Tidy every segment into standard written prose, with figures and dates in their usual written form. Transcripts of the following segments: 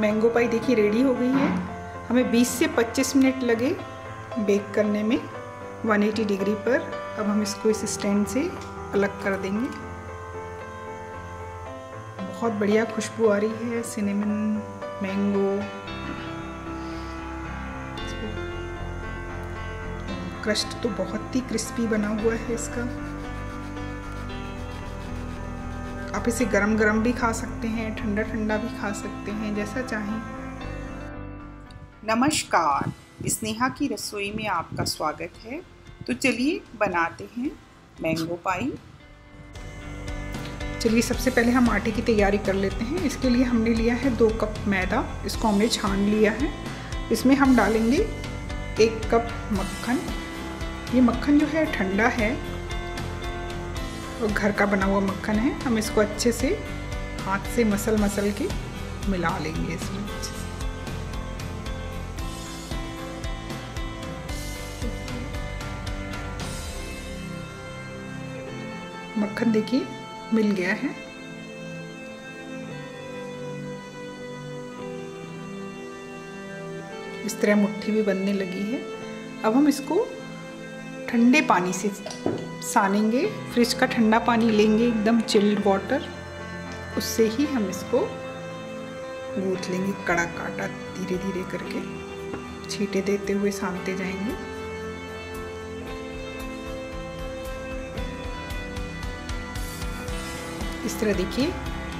Mango पाई देखिए ready हो गई है। हमें 20 से 25 मिनट लगे बेक करने में 180 डिग्री पर। अब हम इसको इस स्टैंड से अलग कर देंगे। बहुत बढ़िया खुशबू आ रही है, सिनेमन, मैंगो, क्रस्ट तो बहुत ही क्रिस्पी बना हुआ है इसका। आप इसे गरम गरम भी खा सकते हैं, ठंडा ठंडा भी खा सकते हैं, जैसा चाहें। नमस्कार, स्नेहा की रसोई में आपका स्वागत है। तो चलिए बनाते हैं मैंगो पाई। चलिए सबसे पहले हम आटे की तैयारी कर लेते हैं। इसके लिए हमने लिया है 2 कप मैदा, इसको हमने छान लिया है। इसमें हम डालेंगे 1 कप मक्खन। ये मक्खन जो है ठंडा है और घर का बना हुआ मक्खन है। हम इसको अच्छे से हाथ से मसल के मिला लेंगे इसमें। मक्खन देखिए मिल गया है। इस तरह मुट्ठी भी बनने लगी है। अब हम इसको ठंडे पानी से सानेंगे। फ्रिज का ठंडा पानी लेंगे, एकदम चिल्ड वाटर, उससे ही हम इसको गूंथ लेंगे। कड़ा काटा धीरे धीरे करके छींटे देते हुए सानते जाएंगे। इस तरह देखिए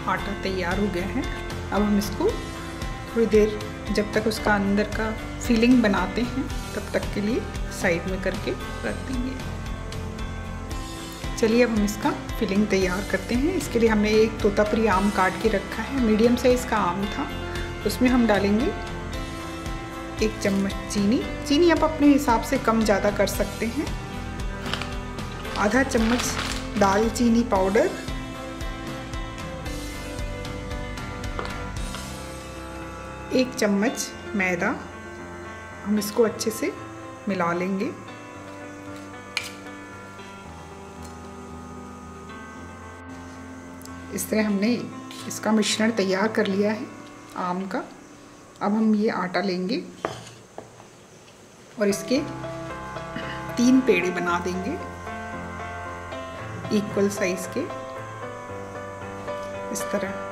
आटा तैयार हो गया है। अब हम इसको थोड़ी देर, जब तक उसका अंदर का फीलिंग बनाते हैं, तब तक के लिए साइड में करके रख देंगे। चलिए अब हम इसका फिलिंग तैयार करते हैं। इसके लिए हमने एक तोतापुरी आम काट के रखा है, मीडियम साइज़ का आम था। उसमें हम डालेंगे 1 चम्मच चीनी। चीनी आप अपने हिसाब से कम ज़्यादा कर सकते हैं। आधा चम्मच दालचीनी पाउडर, एक चम्मच मैदा। हम इसको अच्छे से मिला लेंगे। इस तरह हमने इसका मिश्रण तैयार कर लिया है आम का। अब हम ये आटा लेंगे और इसके 3 पेड़े बना देंगे इक्वल साइज के। इस तरह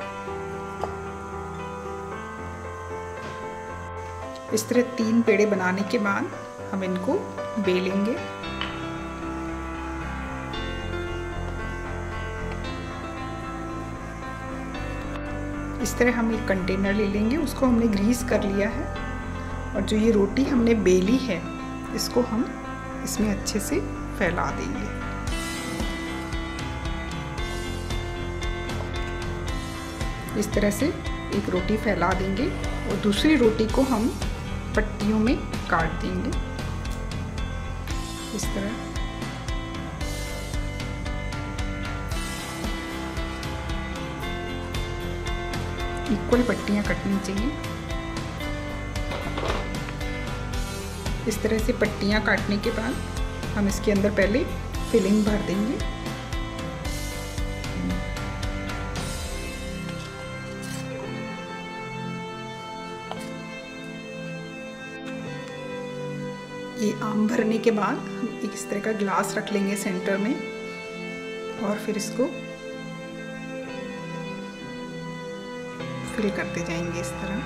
3 पेड़े बनाने के बाद हम इनको बेलेंगे। इस तरह हम एक कंटेनर ले लेंगे, उसको हमने ग्रीस कर लिया है। और जो ये रोटी हमने बेली है, इसको हम इसमें अच्छे से फैला देंगे। इस तरह से एक रोटी फैला देंगे और दूसरी रोटी को हम पट्टियों में काट देंगे। इस तरह इक्वल पट्टियाँ कटनी चाहिए। इस तरह से पट्टियाँ काटने के बाद हम इसके अंदर पहले फिलिंग भर देंगे। ये आम भरने के बाद हम एक इस तरह का ग्लास रख लेंगे सेंटर में और फिर इसको फिल करते जाएंगे इस तरह।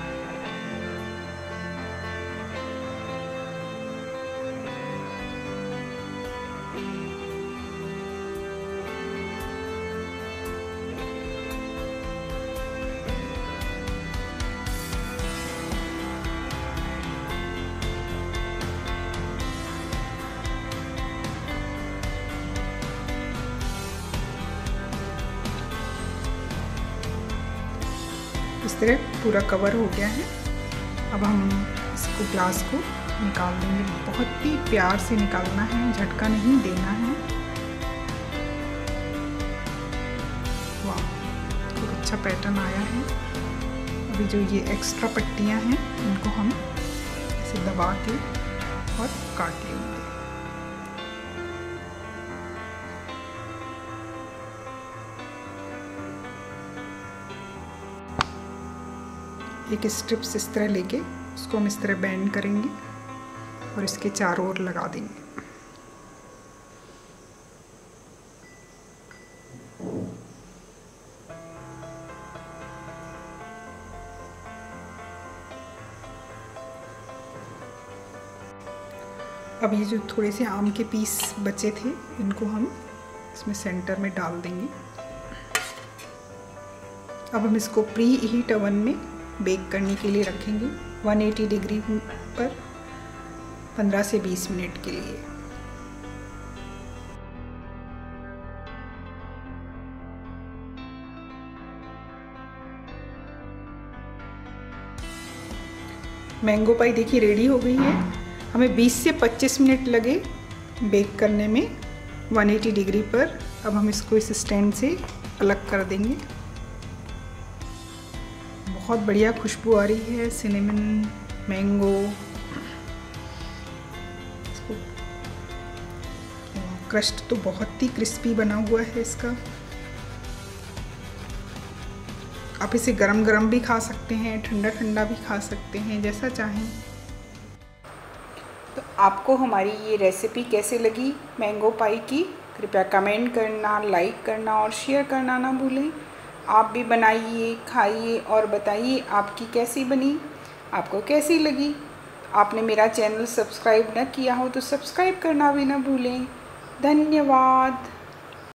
इस तरह पूरा कवर हो गया है। अब हम इसको ग्लास को निकाल देंगे। बहुत ही प्यार से निकालना है, झटका नहीं देना है। वाह, तो अच्छा पैटर्न आया है। अभी जो ये एक्स्ट्रा पट्टियां हैं, इनको हम इसे दबा के और काट लेंगे। एक स्ट्रिप्स इस तरह लेके उसको हम इस तरह बैंड करेंगे और इसके चारों ओर लगा देंगे। अब ये जो थोड़े से आम के पीस बचे थे इनको हम इसमें सेंटर में डाल देंगे। अब हम इसको प्री हीट ओवन में बेक करने के लिए रखेंगे 180 डिग्री पर 15 से 20 मिनट के लिए। मैंगो पाई देखिए रेडी हो गई है। हमें 20 से 25 मिनट लगे बेक करने में 180 डिग्री पर। अब हम इसको इस स्टैंड से अलग कर देंगे। बहुत बढ़िया खुशबू आ रही है, सिनेमन, मैंगो, क्रस्ट तो बहुत ही क्रिस्पी बना हुआ है इसका। आप इसे गरम गरम भी खा सकते हैं, ठंडा ठंडा भी खा सकते हैं, जैसा चाहें। तो आपको हमारी ये रेसिपी कैसे लगी मैंगो पाई की, कृपया कमेंट करना, लाइक करना और शेयर करना ना भूलें। आप भी बनाइए, खाइए और बताइए आपकी कैसी बनी, आपको कैसी लगी। आपने मेरा चैनल सब्सक्राइब ना किया हो तो सब्सक्राइब करना भी ना भूलें। धन्यवाद।